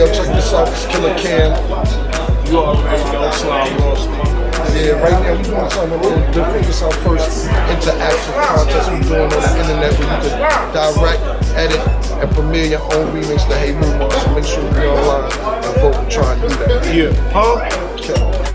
Hey, yo, check this out. It's Killer Cam. You already know that's why I lost me. Yeah, right now we want something a little different. It's our first interactive contest we're doing on the internet where you can direct, edit, and premiere your own remix to Hey Muma. So make sure you're online and vote. We're trying to do that. Yeah. Huh? Killer.